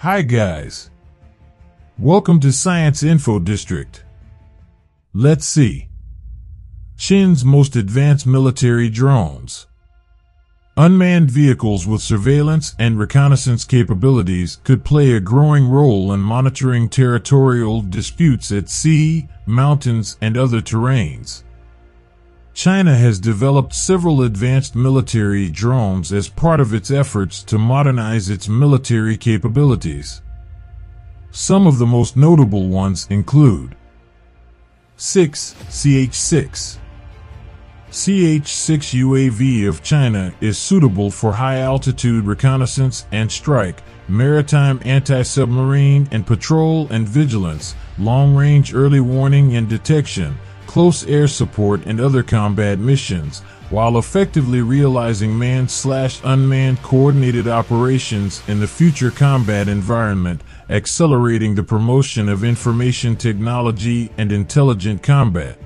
Hi guys. Welcome to Science Info District. Let's see. Chin's most advanced military drones. Unmanned vehicles with surveillance and reconnaissance capabilities could play a growing role in monitoring territorial disputes at sea, mountains, and other terrains. China has developed several advanced military drones as part of its efforts to modernize its military capabilities. Some of the most notable ones include CH-6. CH-6 UAV of China is suitable for high-altitude reconnaissance and strike, maritime anti-submarine and patrol and vigilance, long-range early warning and detection, close air support and other combat missions, while effectively realizing manned/unmanned coordinated operations in the future combat environment, accelerating the promotion of information technology and intelligent combat.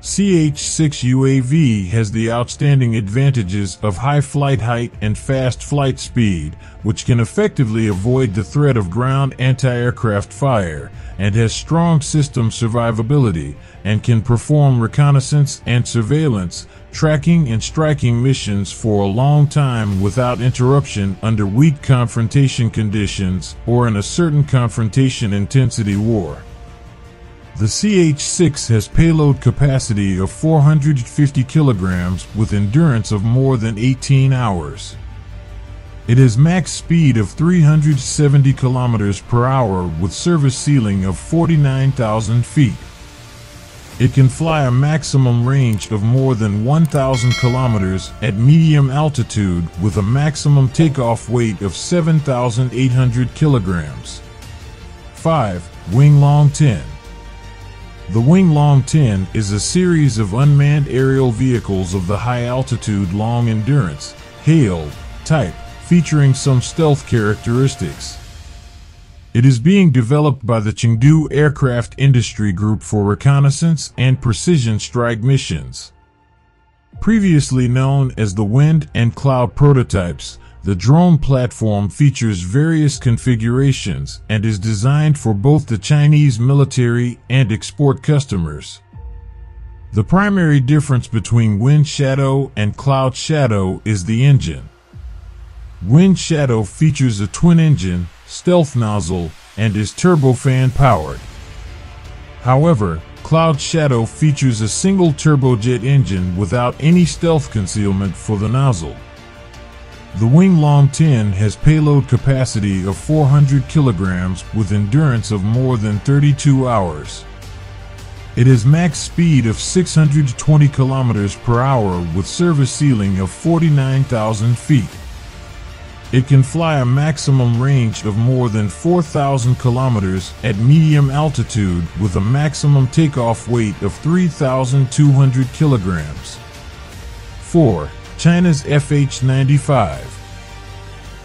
CH-6 UAV has the outstanding advantages of high flight height and fast flight speed, which can effectively avoid the threat of ground anti-aircraft fire, and has strong system survivability, and can perform reconnaissance and surveillance, tracking and striking missions for a long time without interruption under weak confrontation conditions or in a certain confrontation intensity war. The CH-6 has payload capacity of 450 kilograms with endurance of more than 18 hours. It has max speed of 370 kilometers per hour with service ceiling of 49,000 feet. It can fly a maximum range of more than 1,000 kilometers at medium altitude with a maximum takeoff weight of 7,800 kilograms. 5. Wing Loong-10. The Wing Loong-10 is a series of unmanned aerial vehicles of the high-altitude long-endurance (HAL) type, featuring some stealth characteristics. It is being developed by the Chengdu Aircraft Industry Group for reconnaissance and precision strike missions. Previously known as the Wind and Cloud prototypes, the drone platform features various configurations and is designed for both the Chinese military and export customers. The primary difference between Wind Shadow and Cloud Shadow is the engine. Wind Shadow features a twin-engine stealth nozzle and is turbofan-powered. However, Cloud Shadow features a single turbojet engine without any stealth concealment for the nozzle. The Wing Loong-10 has payload capacity of 400 kilograms with endurance of more than 32 hours. It has max speed of 620 kilometers per hour with service ceiling of 49,000 feet. It can fly a maximum range of more than 4,000 kilometers at medium altitude with a maximum takeoff weight of 3,200 kilograms. 4. China's FH-95.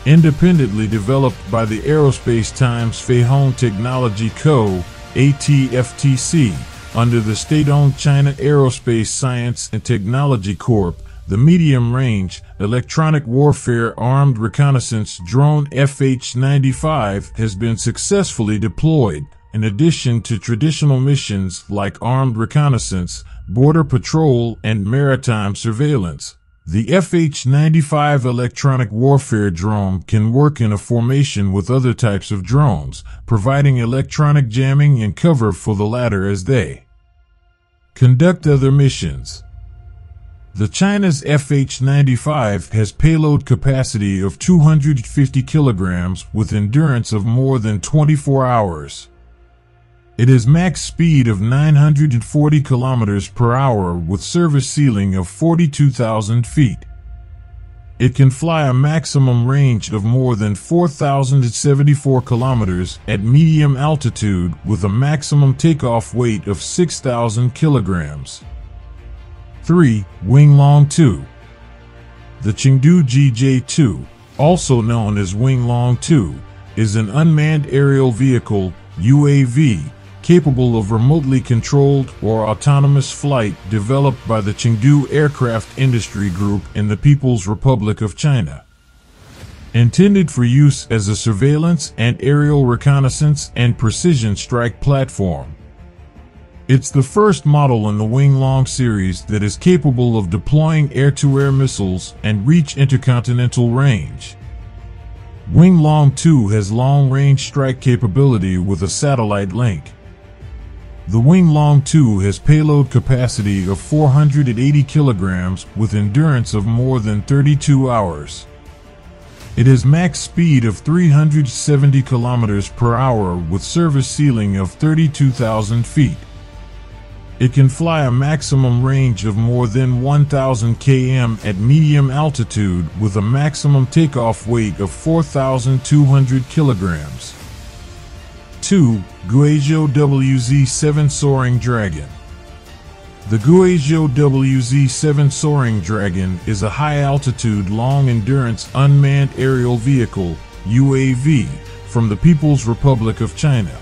Independently developed by the Aerospace Times Feihong Technology Co., ATFTC, under the state-owned China Aerospace Science and Technology Corp., the medium-range, electronic warfare armed reconnaissance drone FH-95 has been successfully deployed, in addition to traditional missions like armed reconnaissance, border patrol, and maritime surveillance. The FH-95 electronic warfare drone can work in a formation with other types of drones, providing electronic jamming and cover for the latter as they conduct other missions. The China's FH-95 has payload capacity of 250 kilograms with endurance of more than 24 hours. It has max speed of 940 kilometers per hour with service ceiling of 42,000 feet. It can fly a maximum range of more than 4,074 kilometers at medium altitude with a maximum takeoff weight of 6,000 kilograms. 3. Wing Loong II. The Chengdu GJ-2, also known as Wing Loong II, is an unmanned aerial vehicle (UAV) capable of remotely controlled or autonomous flight developed by the Chengdu Aircraft Industry Group in the People's Republic of China. intended for use as a surveillance and aerial reconnaissance and precision strike platform. It's the first model in the Wing Loong series that is capable of deploying air-to-air missiles and reach intercontinental range. Wing Loong II has long-range strike capability with a satellite link. The Wing Loong II has payload capacity of 480 kilograms with endurance of more than 32 hours. It has max speed of 370 kilometers per hour with service ceiling of 32,000 feet. It can fly a maximum range of more than 1,000 km at medium altitude with a maximum takeoff weight of 4,200 kilograms. 2. Guizhou WZ-7 Soaring Dragon. The Guizhou WZ-7 Soaring Dragon is a high-altitude, long-endurance unmanned aerial vehicle (UAV) from the People's Republic of China.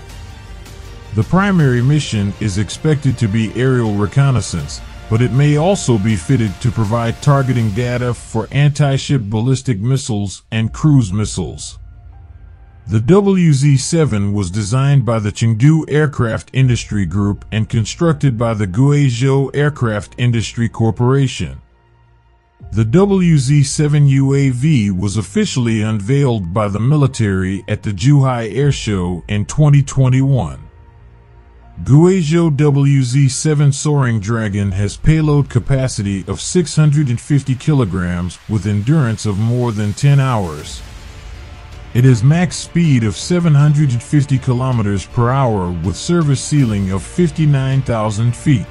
The primary mission is expected to be aerial reconnaissance, but it may also be fitted to provide targeting data for anti-ship ballistic missiles and cruise missiles. The WZ-7 was designed by the Chengdu Aircraft Industry Group and constructed by the Guizhou Aircraft Industry Corporation. The WZ-7 UAV was officially unveiled by the military at the Zhuhai Airshow in 2021. Guizhou WZ-7 Soaring Dragon has payload capacity of 650 kilograms with endurance of more than 10 hours. It has max speed of 750 kilometers per hour with service ceiling of 59,000 feet.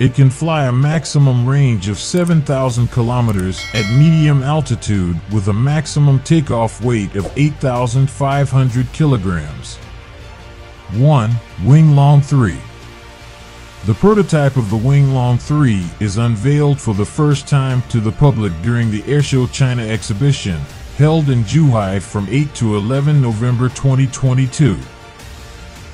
It can fly a maximum range of 7,000 kilometers at medium altitude with a maximum takeoff weight of 8,500 kilograms. 1. Wing Loong-3. The prototype of the Wing Loong-3 is unveiled for the first time to the public during the Airshow China exhibition, held in Zhuhai from 8 to 11 November 2022.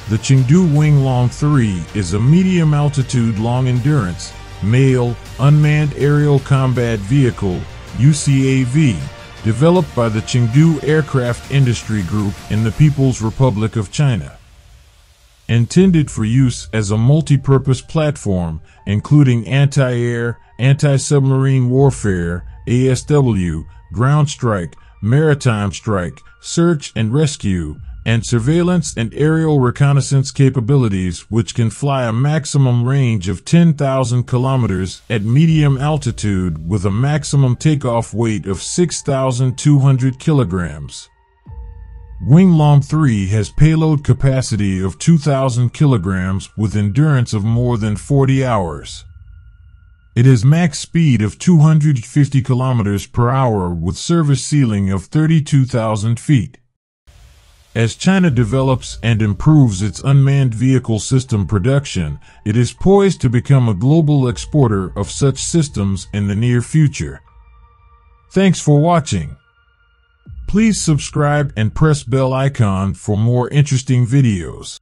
The Chengdu Wing Loong-3 is a medium-altitude long-endurance, male, unmanned aerial combat vehicle, UCAV, developed by the Chengdu Aircraft Industry Group in the People's Republic of China. Intended for use as a multi-purpose platform, including anti-air, anti-submarine warfare, ASW, ground strike, maritime strike, search and rescue, and surveillance and aerial reconnaissance capabilities, which can fly a maximum range of 10,000 kilometers at medium altitude with a maximum takeoff weight of 6,200 kilograms. Wing Loong-3 has payload capacity of 2,000 kilograms with endurance of more than 40 hours. It has max speed of 250 kilometers per hour with service ceiling of 32,000 feet. As China develops and improves its unmanned vehicle system production, it is poised to become a global exporter of such systems in the near future. Thanks for watching. Please subscribe and press bell icon for more interesting videos.